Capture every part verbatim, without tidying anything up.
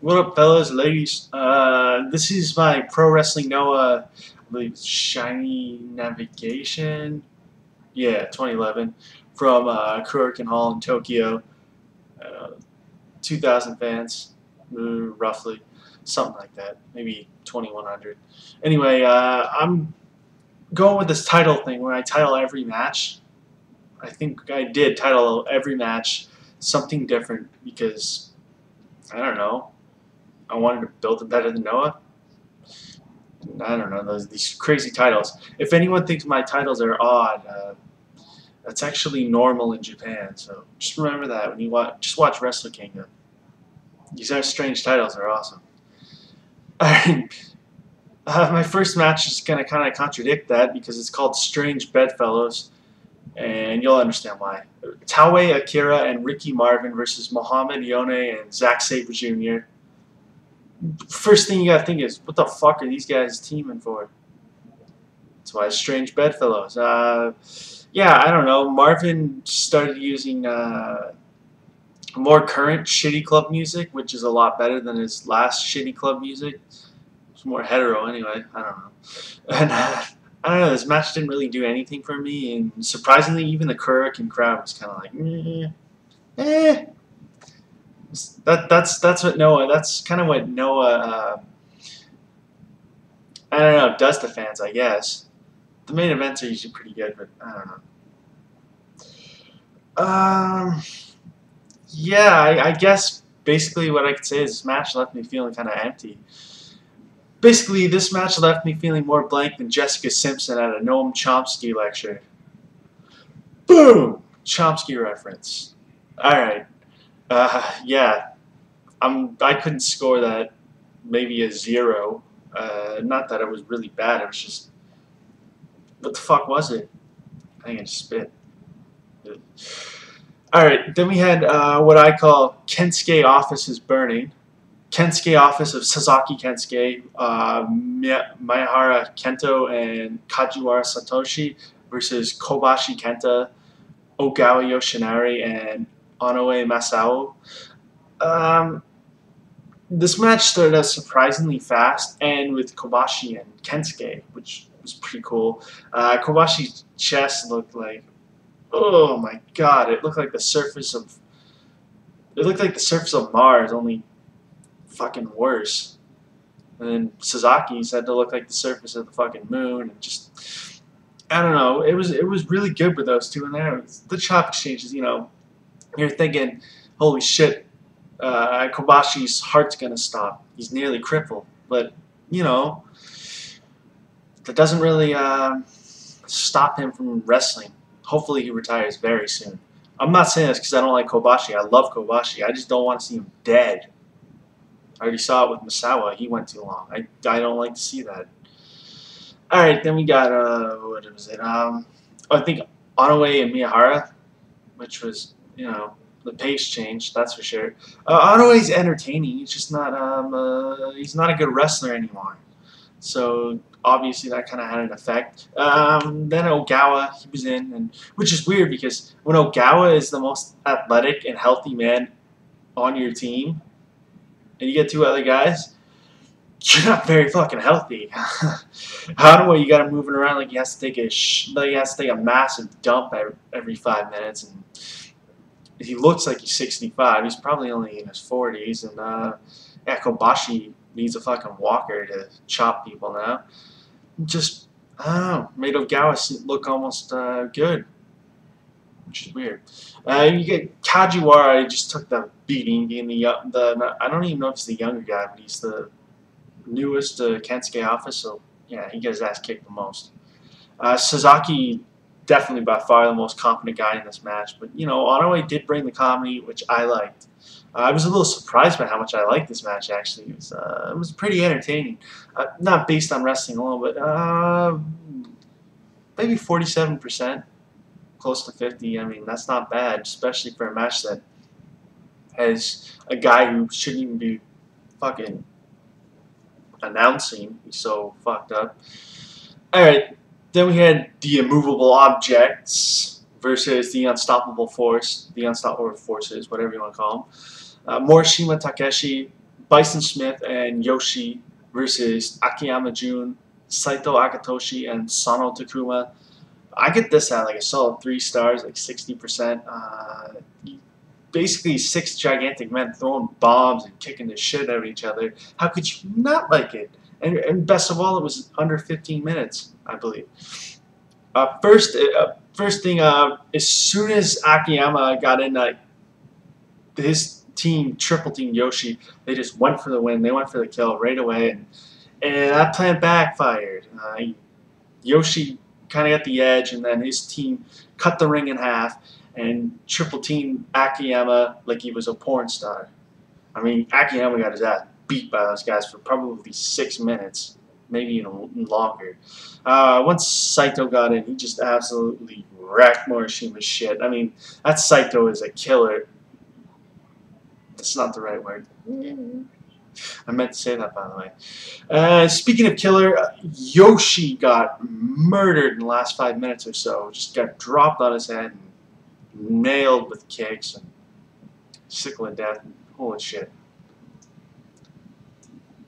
What up, fellas, ladies? Uh, this is my Pro Wrestling Noah, I believe it's Shiny Navigation. Yeah, twenty eleven, from uh, Korakuen Hall in Tokyo. Uh, two thousand fans, roughly, something like that. Maybe twenty-one hundred. Anyway, uh, I'm going with this title thing where I title every match. I think I did title every match something different because, I don't know, I wanted to build it better than Noah. I don't know, those, these crazy titles. If anyone thinks my titles are odd, uh, that's actually normal in Japan. So just remember that when you watch, just watch Wrestle Kingdom. These are strange titles, are awesome. Alright, uh, my first match is gonna kind of contradict that because it's called Strange Bedfellows, and you'll understand why. Taue Akira and Ricky Marvin versus Muhammad Yone and Zack Sabre Junior First thing you gotta think is, what the fuck are these guys teaming for? That's why it's Strange Bedfellows. Uh, yeah, I don't know. Marvin started using uh, more current shitty club music, which is a lot better than his last shitty club music. It's more hetero anyway. I don't know. And, uh, I don't know, this match didn't really do anything for me, and surprisingly, even the Korakuen crowd was kind of like, eh, eh. That, that's, that's what Noah, that's kind of what Noah, uh, I don't know, does to fans, I guess. The main events are usually pretty good, but I don't know. Um, yeah, I, I guess basically what I could say is this match left me feeling kind of empty. Basically, this match left me feeling more blank than Jessica Simpson at a Noam Chomsky lecture. Boom! Chomsky reference. Alright. Uh, yeah. I'm, I couldn't score that. Maybe a zero. Uh, not that it was really bad. It was just... what the fuck was it? I think I just spit. Alright. Then we had uh, what I call Kensuke Office is Burning. Kensuke Office of Sasaki Kensuke, uh, Miyahara Kento, and Kajiwara Satoshi versus Kobashi Kenta, Ogawa Yoshinari, and Inoue Masao. Um, this match started out surprisingly fast, and with Kobashi and Kensuke, which was pretty cool. Uh, Kobashi's chest looked like, oh my god, it looked like the surface of, it looked like the surface of Mars, only fucking worse. And then Sasaki's had to look like the surface of the fucking moon, and just, I don't know, it was it was really good with those two in there. The chop exchanges, you know, you're thinking, holy shit, uh, Kobashi's heart's gonna stop. He's nearly crippled, but you know, that doesn't really uh, stop him from wrestling. Hopefully he retires very soon. I'm not saying this because I don't like Kobashi. I love Kobashi. I just don't want to see him dead. I already saw it with Misawa. He went too long. I, I don't like to see that. Alright, then we got, uh, what was it? Um, I think Inoue and Miyahara, which was, you know, the pace changed, that's for sure. Uh, Inoue's entertaining. He's just not, um, uh, he's not a good wrestler anymore. So, obviously, that kind of had an effect. Um, then Ogawa, he was in, and which is weird because when Ogawa is the most athletic and healthy man on your team, and you get two other guys, you're not very fucking healthy. How do I, you got him moving around like he has to take a sh like he has to take a massive dump every five minutes, and he looks like he's sixty-five. He's probably only in his forties, and uh, yeah, Kobashi needs a fucking walker to chop people now. Just, I don't know, made Ogawa look almost uh, good, which is weird. Uh, you get Kajiwara. He just took the beating, being the the I don't even know if he's the younger guy, but he's the newest uh, Kensuke Office, so yeah, he gets his ass kicked the most. Uh, Sasaki, definitely by far the most confident guy in this match, but you know, Inoue did bring the comedy, which I liked. Uh, I was a little surprised by how much I liked this match. Actually, it was uh, it was pretty entertaining. Uh, not based on wrestling alone, but uh, maybe forty-seven percent. Close to fifty. I mean, that's not bad, especially for a match that has a guy who shouldn't even be fucking announcing. He's so fucked up. Alright, then we had the immovable objects versus the unstoppable force, the unstoppable forces, whatever you want to call them. Uh, Morishima Takeshi Bison Smith and Yoshi versus Akiyama Jun, Saito Akatoshi, and Sano Takuma. I get this at like a solid three stars, like sixty percent. Uh, basically, six gigantic men throwing bombs and kicking the shit out of each other. How could you not like it? And, and best of all, it was under fifteen minutes, I believe. Uh, first, uh, first thing, uh, as soon as Akiyama got in, uh, his team triple team Yoshi, they just went for the win. They went for the kill right away, and and that plan backfired. Uh, Yoshi kind of got the edge, and then his team cut the ring in half and triple team Akiyama like he was a porn star. I mean, Akiyama got his ass beat by those guys for probably six minutes, maybe even longer. Uh, once Saito got in, he just absolutely wrecked Morishima's shit. I mean, that Saito is a killer. That's not the right word. I meant to say that, by the way. Uh, speaking of killer, uh, Yoshi got murdered in the last five minutes or so. Just got dropped on his head and nailed with kicks and sickle of death and holy shit.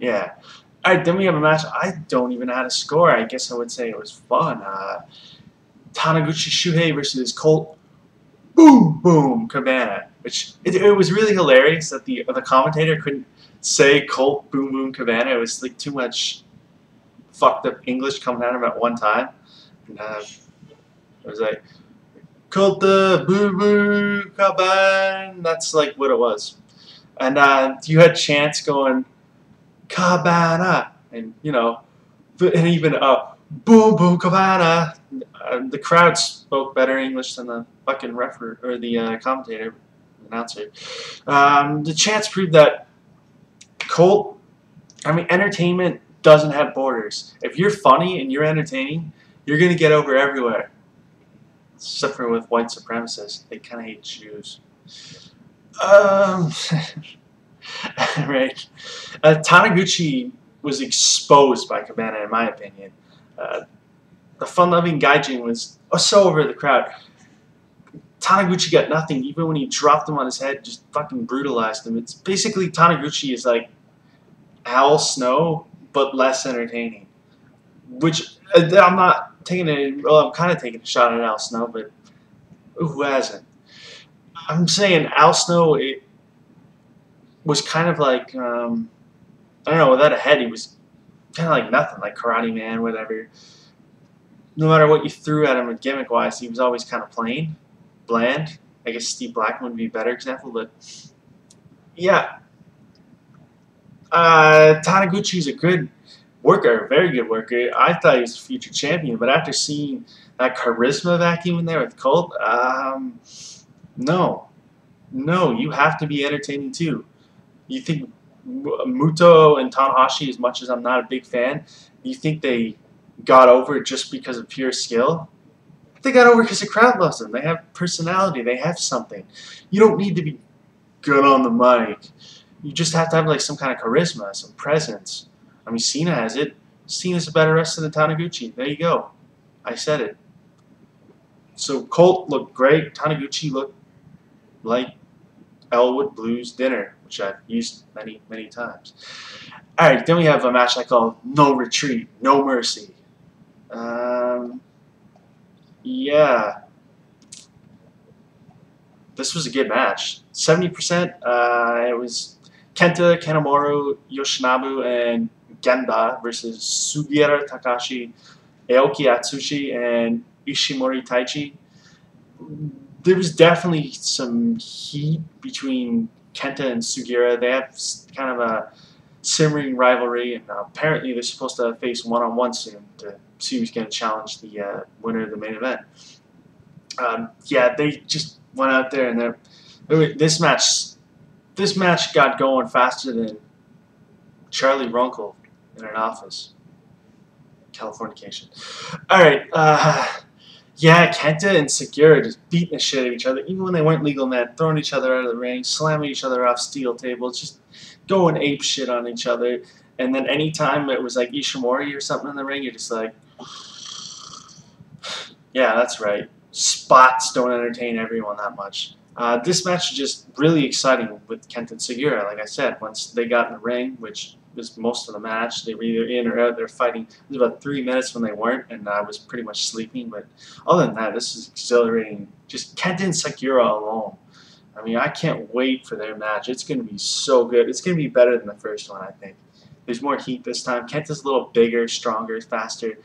Yeah. Alright, then we have a match. I don't even know how to score. I guess I would say it was fun. Uh, Tanaguchi Shuhei versus Colt Boom Boom Cabana. Which, it, it was really hilarious that the, the commentator couldn't say Colt Boom Boom Cabana. It was like too much fucked up English coming at him at one time. And uh, it was like, Colt Boom Boom Cabana. That's like what it was. And uh, you had Chance going, Cabana, and you know, and even uh, Boom Boom Cabana. Uh, the crowd spoke better English than the fucking referee or the uh, commentator, announcer. Um, the Chance proved that Colt, I mean, entertainment doesn't have borders. If you're funny and you're entertaining, you're gonna get over everywhere. Except for with white supremacists, they kind of hate Jews. Um. Right. Uh, Tanaguchi was exposed by Cabana, in my opinion. Uh, the fun-loving gaijin was so over the crowd. Tanaguchi got nothing, even when he dropped him on his head, just fucking brutalized him. It's basically Tanaguchi is like Al Snow, but less entertaining. Which, uh, I'm not taking a, well, I'm kind of taking a shot at Al Snow, but who hasn't? I'm saying Al Snow, it, was kind of like, um, I don't know, without a head, he was kind of like nothing, like Karate Man, whatever. No matter what you threw at him gimmick-wise, he was always kind of plain, bland. I guess Steve Blackman would be a better example, but yeah. Uh, Tanaguchi's a good worker, a very good worker. I thought he was a future champion, but after seeing that charisma vacuum in there with Colt, um, no. No, you have to be entertaining too. You think Muto and Tanahashi, as much as I'm not a big fan, you think they got over just because of pure skill? They got over because the crowd loves them. They have personality. They have something. You don't need to be good on the mic. You just have to have like some kind of charisma, some presence. I mean, Cena has it. Cena's a better wrestler than Tanaguchi. There you go. I said it. So Colt looked great. Tanaguchi looked like Elwood Blues dinner, which I've used many, many times. Alright, then we have a match I call No Retreat, No Mercy. Um, yeah. This was a good match. seventy percent, uh, it was Kenta, Kanemaru, Yoshinabu, and Genda versus Sugiura Takashi, Aoki Atsushi, and Ishimori Taichi. There was definitely some heat between Kenta and Sugiura. They have kind of a simmering rivalry, and apparently they're supposed to face one-on-one soon to see who's going to challenge the uh, winner of the main event. Um, yeah, they just went out there, and they're, they were, this match, this match got going faster than Charlie Runkle in an office. Californication. All right. Uh, Yeah, Kenta and Sugiura just beating the shit out of each other, even when they weren't legal men, throwing each other out of the ring, slamming each other off steel tables, just going ape shit on each other. And then any time it was like Ishimori or something in the ring, you're just like, yeah, that's right. Spots don't entertain everyone that much. Uh, this match is just really exciting with Kenta and Segura. Like I said, once they got in the ring, which was most of the match, they were either in or out. They're fighting. It was about three minutes when they weren't, and I was pretty much sleeping. But other than that, this is exhilarating. Just Kenta and Segura alone. I mean, I can't wait for their match. It's going to be so good. It's going to be better than the first one, I think. There's more heat this time. Kenta's a little bigger, stronger, faster.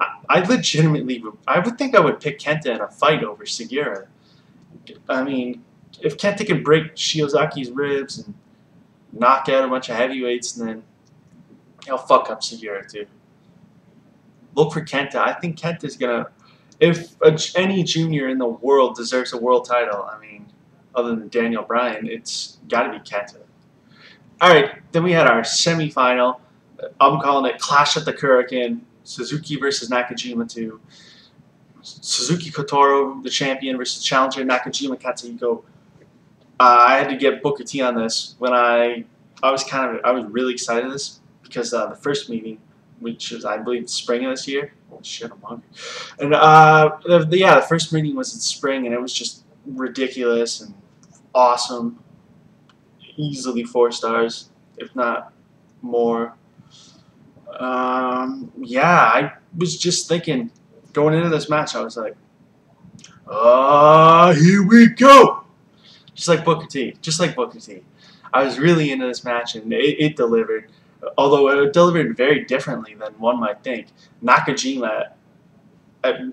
I, I legitimately, I would think I would pick Kenta in a fight over Segura. I mean, if Kenta can break Shiozaki's ribs and knock out a bunch of heavyweights, and then he'll fuck up Segura too. Look for Kenta. I think Kenta's gonna. If a, any junior in the world deserves a world title, I mean, other than Daniel Bryan, it's got to be Kenta. All right, then we had our semifinal. I'm calling it Clash at the Korakuen. Suzuki versus Nakajima two. Suzuki Kotaro, the champion, versus challenger Nakajima Katsuhiko. Uh, I had to get Booker T on this. When I, I was kind of, I was really excited for this because uh, the first meeting, which was I believe spring of this year. Oh shit, I'm hungry. And uh, the, the, yeah, the first meeting was in spring, and it was just ridiculous and awesome. Easily four stars, if not more. Um, yeah, I was just thinking. Going into this match, I was like, ah, uh, here we go! Just like Booker T. Just like Booker T. I was really into this match, and it, it delivered. Although it delivered very differently than one might think. Nakajima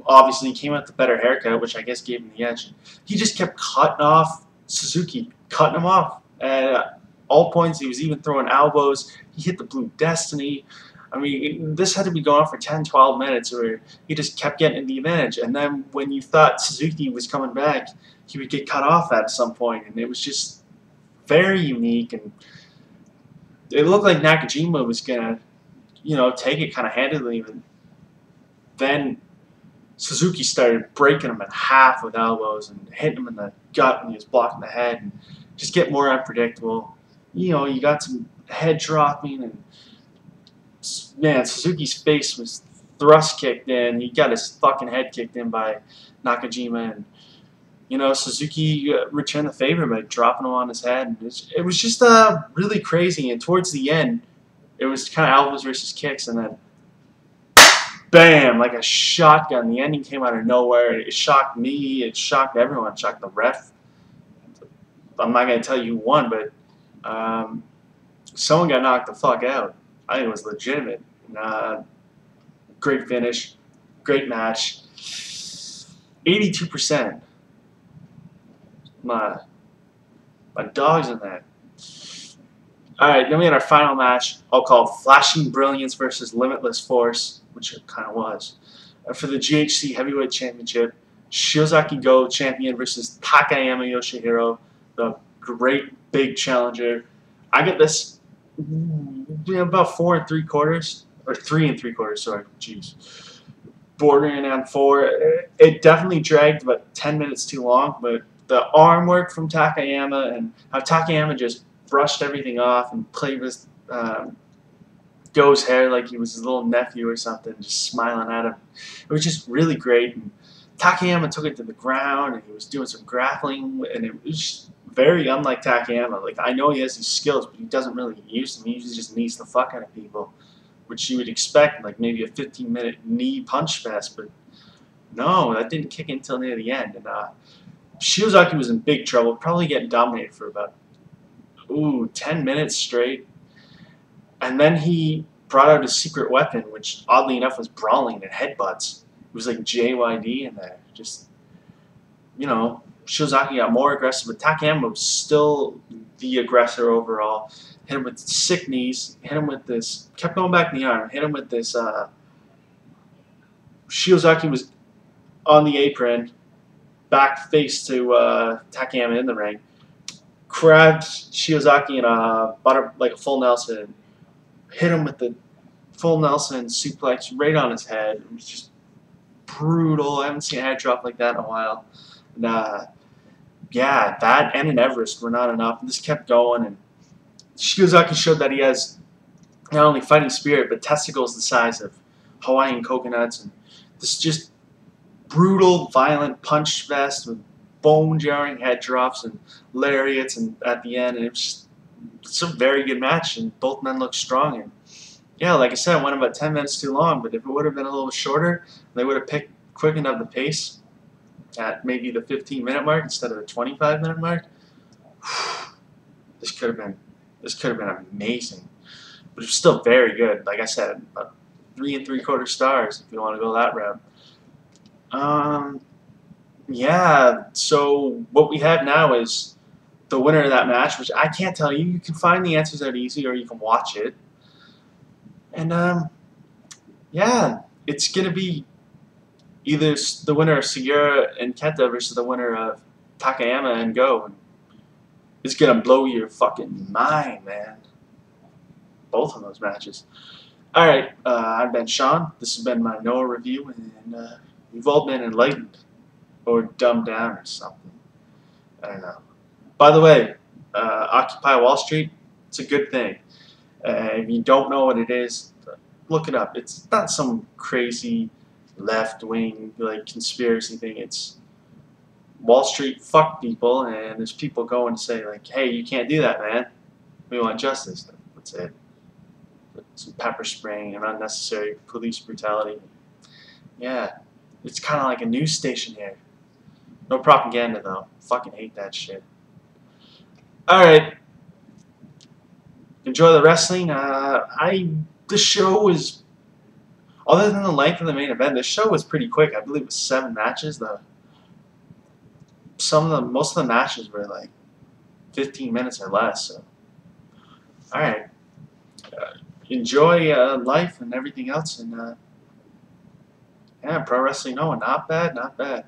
obviously came out the better haircut, which I guess gave him the edge. He just kept cutting off Suzuki, cutting him off. At all points, he was even throwing elbows. He hit the Blue Destiny. I mean, this had to be going on for ten, twelve minutes where he just kept getting the advantage. And then when you thought Suzuki was coming back, he would get cut off at some point. And it was just very unique. And it looked like Nakajima was going to, you know, take it kind of handily. But then Suzuki started breaking him in half with elbows and hitting him in the gut when he was blocking the head. And just get more unpredictable. You know, you got some head dropping and... Man, Suzuki's face was thrust kicked in. He got his fucking head kicked in by Nakajima, and you know Suzuki returned the favor by dropping him on his head. And it was, it was just uh really crazy. And towards the end, it was kind of elbows versus kicks, and then bam, like a shotgun. The ending came out of nowhere. It shocked me. It shocked everyone. It shocked the ref. I'm not gonna tell you one, but um, someone got knocked the fuck out. I think it was legitimate. Uh, great finish, great match. eighty-two percent. My, my dog's in that. Alright, then we had our final match. I'll call Flashing Brilliance versus Limitless Force, which it kind of was. Uh, for the G H C Heavyweight Championship, Shiozaki Go, champion, versus Takayama Yoshihiro, the great big challenger. I get this. Yeah, about four and three quarters, or three and three quarters. Sorry, jeez, bordering on four. It definitely dragged about ten minutes too long. But the arm work from Takayama and how Takayama just brushed everything off and played with um, Go's hair like he was his little nephew or something, just smiling at him. It was just really great. And Takayama took it to the ground, and he was doing some grappling, and it was just very unlike Takayama. Like, I know he has these skills, but he doesn't really use them. He usually just knees the fuck out of people, which you would expect, like maybe a fifteen minute knee punch fest, but no, that didn't kick in until near the end. And uh, Shiozaki was in big trouble, probably getting dominated for about ooh ten minutes straight, and then he brought out his secret weapon, which oddly enough was brawling and headbutts. It was like J Y D in there, just, you know. Shiozaki got more aggressive, but Takayama was still the aggressor overall. Hit him with sick knees, hit him with this, kept going back in the arm, hit him with this, uh, Shiozaki was on the apron, back face to uh, Takayama in the ring, grabbed Shiozaki in a butter, like a full Nelson, hit him with the full Nelson suplex right on his head. It was just brutal. I haven't seen a head drop like that in a while. And, uh, yeah, that and an Everest were not enough. And this kept going, and Shiozaki showed that he has not only fighting spirit, but testicles the size of Hawaiian coconuts. And this just brutal, violent punch fest with bone-jarring head drops and lariats and at the end, and it was just, it's a very good match, and both men looked strong. And yeah, like I said, it went about ten minutes too long, but if it would have been a little shorter, they would have picked quickened up the pace at maybe the fifteen minute mark instead of the twenty-five minute mark. This could have been this could have been amazing, but it was still very good. Like I said, about three and three quarter stars if you want to go that route. Um, yeah. So what we have now is the winner of that match, which I can't tell you. You can find the answers out easy, or you can watch it. And um, yeah, it's gonna be either the winner of Sugiura and Kenta versus the winner of Takayama and Go. It's gonna blow your fucking mind, man. Both of those matches. Alright, uh, I've been Sean. This has been my Noah review, and uh, you've all been enlightened. Or dumbed down or something. I don't know. By the way, uh, Occupy Wall Street, it's a good thing. Uh, if you don't know what it is, look it up. It's not some crazy left-wing like conspiracy thing. It's Wall Street fuck people, and there's people going to say, like, hey, you can't do that, man. We want justice. That's it. Some pepper spraying and unnecessary police brutality. Yeah. It's kind of like a news station here. No propaganda, though. Fucking hate that shit. Alright. Enjoy the wrestling. Uh, I... The show is... Other than the length of the main event, the show was pretty quick. I believe it was seven matches, though. Some of the most of the matches were like fifteen minutes or less. So, all right, uh, enjoy uh, life and everything else, and uh, yeah, Pro Wrestling Noah, not bad, not bad.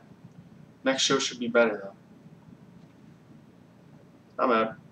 Next show should be better though. I'm out.